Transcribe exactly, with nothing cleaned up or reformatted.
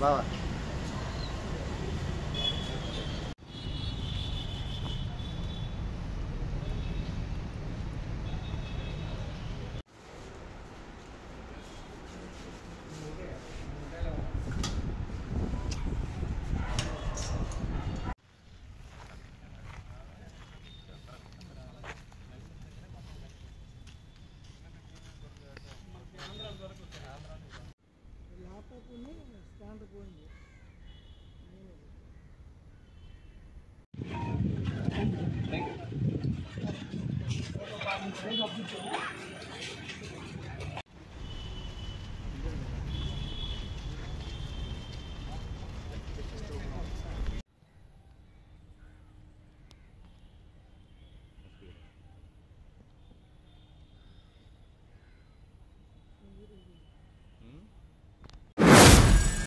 bye bye. Stand up on you.